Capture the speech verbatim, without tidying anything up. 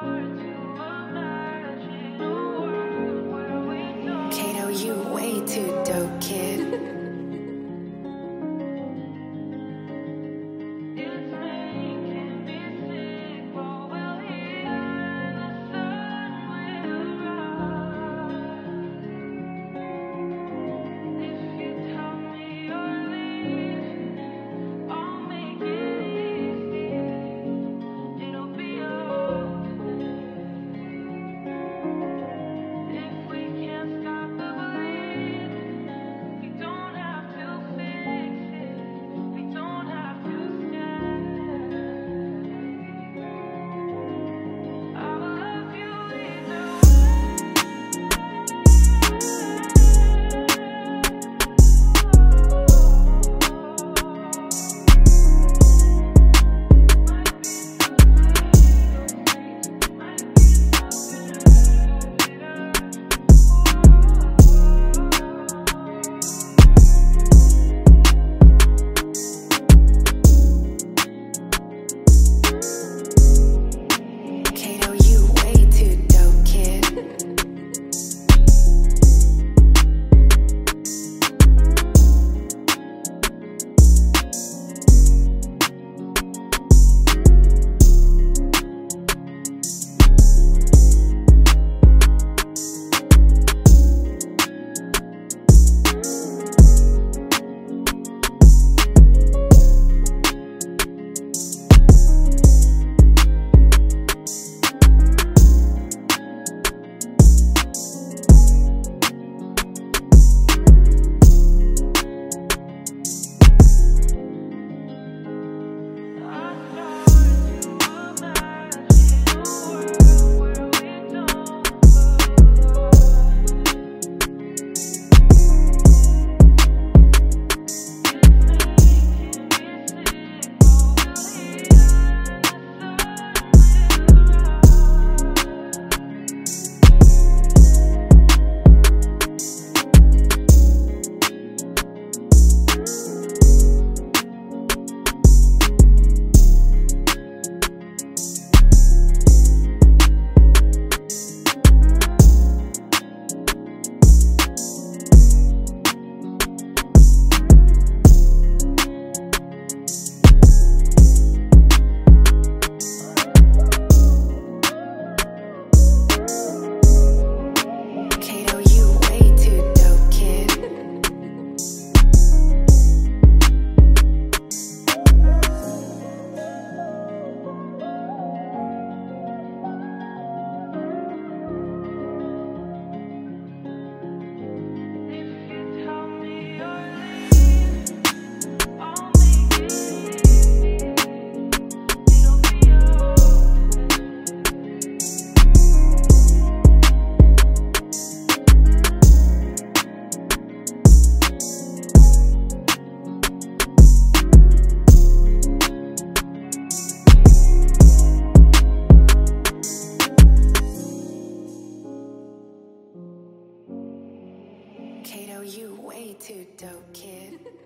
Kato, you way too dope, kid. Kato, you way too dope, kid.